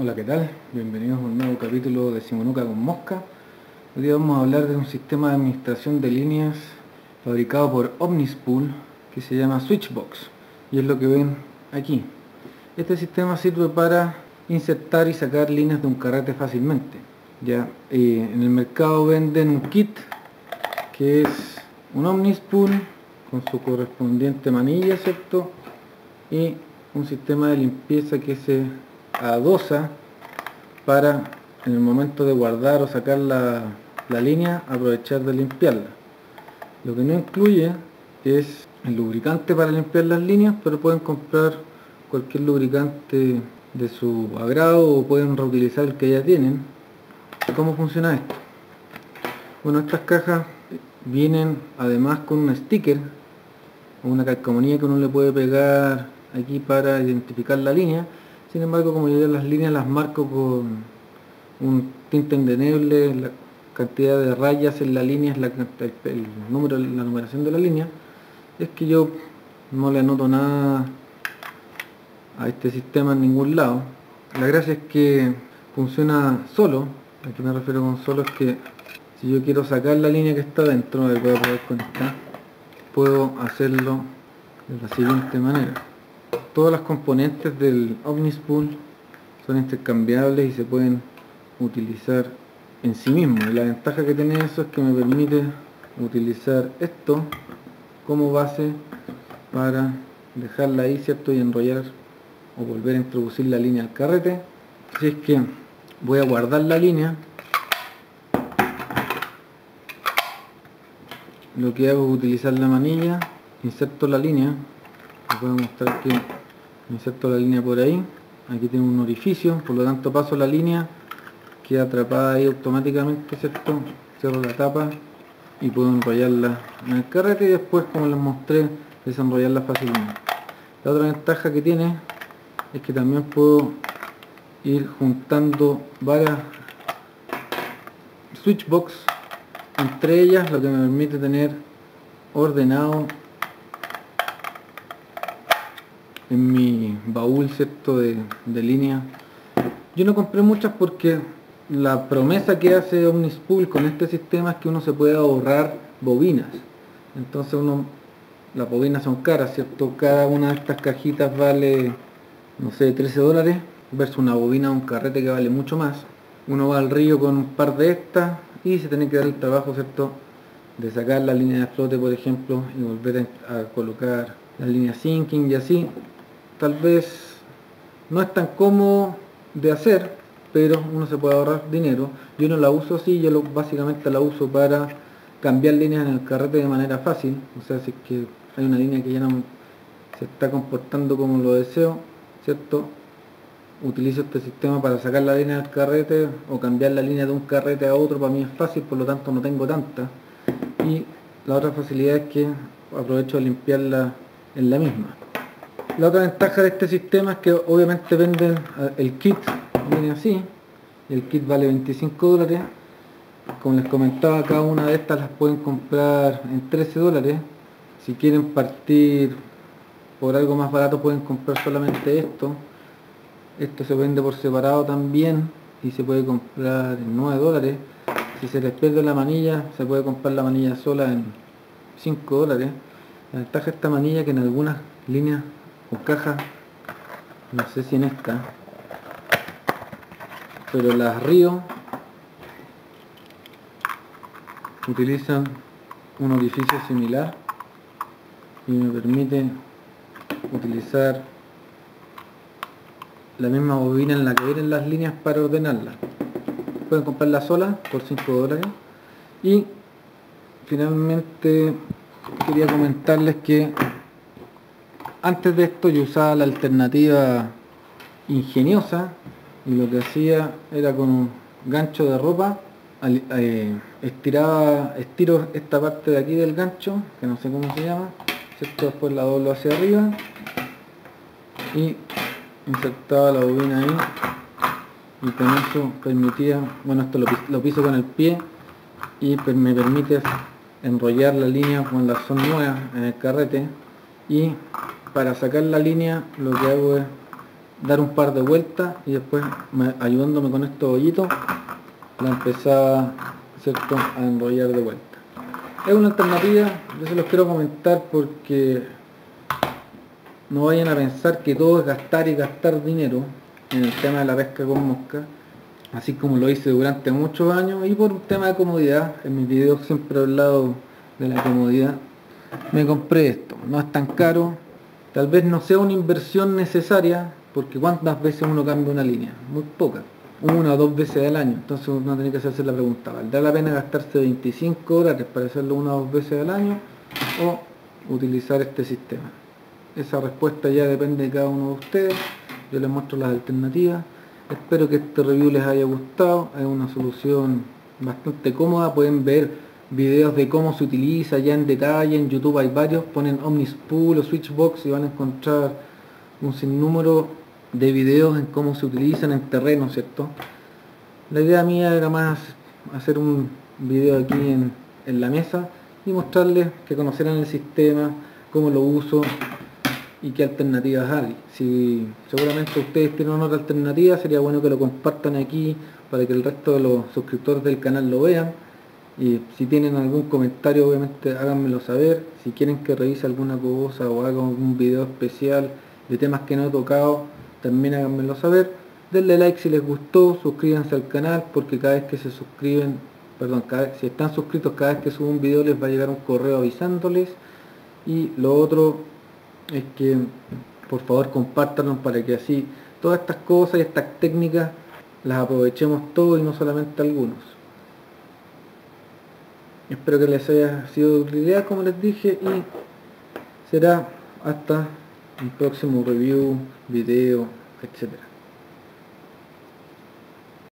Hola, ¿qué tal? Bienvenidos a un nuevo capítulo de Simonuca con Mosca. Hoy día vamos a hablar de un sistema de administración de líneas fabricado por Omnispool que se llama Switchbox, y es lo que ven aquí. Este sistema sirve para insertar y sacar líneas de un carrete fácilmente. Ya en el mercado venden un kit que es un Omnispool con su correspondiente manilla, ¿cierto? Y un sistema de limpieza que se adosa para, en el momento de guardar o sacar la línea, aprovechar de limpiarla. Lo que no incluye es el lubricante para limpiar las líneas, pero pueden comprar cualquier lubricante de su agrado o pueden reutilizar el que ya tienen. ¿Cómo funciona esto? Bueno, estas cajas vienen además con un sticker o una calcomanía que uno le puede pegar aquí para identificar la línea. Sin embargo, como yo las líneas las marco con un tinta indeleble, la cantidad de rayas en la línea es el número, la numeración de la línea, es que yo no le anoto nada a este sistema en ningún lado. La gracia es que funciona solo. ¿A qué me refiero con solo? Es que si yo quiero sacar la línea que está dentro, a ver, voy a poder conectar, puedo hacerlo de la siguiente manera. Todas las componentes del Omnispool son intercambiables y se pueden utilizar en sí mismo. Y la ventaja que tiene eso es que me permite utilizar esto como base para dejarla ahí, ¿cierto? Y enrollar o volver a introducir la línea al carrete. Así es que voy a guardar la línea. Lo que hago es utilizar la manilla, inserto la línea. Les voy a mostrar que inserto la línea por ahí. Aquí tiene un orificio, por lo tanto paso la línea, queda atrapada ahí automáticamente, ¿cierto? Cierro la tapa y puedo enrollarla en el carrete y después, como les mostré, desenrollarla fácilmente. La otra ventaja que tiene es que también puedo ir juntando varias switchbox entre ellas, lo que me permite tener ordenado en mi baúl, ¿cierto?, de línea. Yo no compré muchas porque la promesa que hace Omnispool con este sistema es que uno se puede ahorrar bobinas. Entonces las bobinas son caras, ¿cierto? Cada una de estas cajitas vale, no sé, $13 versus una bobina de un carrete que vale mucho más. Uno va al Rio con un par de estas y se tiene que dar el trabajo, ¿cierto?, de sacar la línea de flote, por ejemplo, y volver a colocar la línea sinking y así. Tal vez no es tan cómodo de hacer, pero uno se puede ahorrar dinero. Yo no la uso así, yo básicamente la uso para cambiar líneas en el carrete de manera fácil. O sea, si es que hay una línea que ya no se está comportando como lo deseo, ¿cierto?, utilizo este sistema para sacar la línea del carrete o cambiar la línea de un carrete a otro. Para mí es fácil, por lo tanto no tengo tanta. Y la otra facilidad es que aprovecho de limpiarla en la misma. La otra ventaja de este sistema es que obviamente venden el kit, viene así, y el kit vale $25. Como les comentaba, cada una de estas las pueden comprar en $13. Si quieren partir por algo más barato, pueden comprar solamente esto se vende por separado también y se puede comprar en $9. Si se les pierde la manilla, se puede comprar la manilla sola en $5. La ventaja de esta manilla es que en algunas líneas o cajas, no sé si en esta, pero las Rio utilizan un orificio similar y me permite utilizar la misma bobina en la que vienen las líneas para ordenarlas. Pueden comprarla sola por $5. Y finalmente quería comentarles que antes de esto yo usaba la alternativa ingeniosa y lo que hacía era, con un gancho de ropa, estiro esta parte de aquí del gancho, que no sé cómo se llama, ¿cierto? Después la doblo hacia arriba y insertaba la bobina ahí, y con eso permitía, bueno, esto lo piso con el pie y me permite enrollar la línea cuando son nuevas en el carrete. Y para sacar la línea, lo que hago es dar un par de vueltas y después ayudándome con estos hoyitos la empezaba, ¿cierto?, a enrollar de vuelta. Es una alternativa, yo se los quiero comentar porque no vayan a pensar que todo es gastar y gastar dinero en el tema de la pesca con mosca, así como lo hice durante muchos años y por un tema de comodidad. En mis videos siempre he hablado de la comodidad. Me compré esto, no es tan caro, tal vez no sea una inversión necesaria, porque ¿cuántas veces uno cambia una línea? Muy pocas, una o dos veces al año. Entonces uno tiene que hacerse la pregunta, ¿valdrá la pena gastarse $25 para hacerlo una o dos veces al año o utilizar este sistema? Esa respuesta ya depende de cada uno de ustedes. Yo les muestro las alternativas. Espero que este review les haya gustado. Es una solución bastante cómoda. Pueden ver videos de cómo se utiliza ya en detalle. En YouTube hay varios. Ponen Omnispool o Switchbox y van a encontrar un sinnúmero de videos en cómo se utilizan en terreno, ¿cierto? La idea mía era más hacer un video aquí en la mesa y mostrarles, que conocieran el sistema, cómo lo uso y qué alternativas hay. Si seguramente ustedes tienen otra alternativa, sería bueno que lo compartan aquí para que el resto de los suscriptores del canal lo vean. Y si tienen algún comentario, obviamente háganmelo saber. Si quieren que revise alguna cosa o haga algún video especial de temas que no he tocado, también háganmelo saber. Denle like si les gustó, suscríbanse al canal, porque cada vez que se suscriben, si están suscritos, cada vez que subo un video les va a llegar un correo avisándoles. Y lo otro es que por favor compártanos, para que así todas estas cosas y estas técnicas las aprovechemos todos y no solamente algunos. Espero que les haya sido de utilidad, como les dije, y será hasta un próximo review, video, etcétera.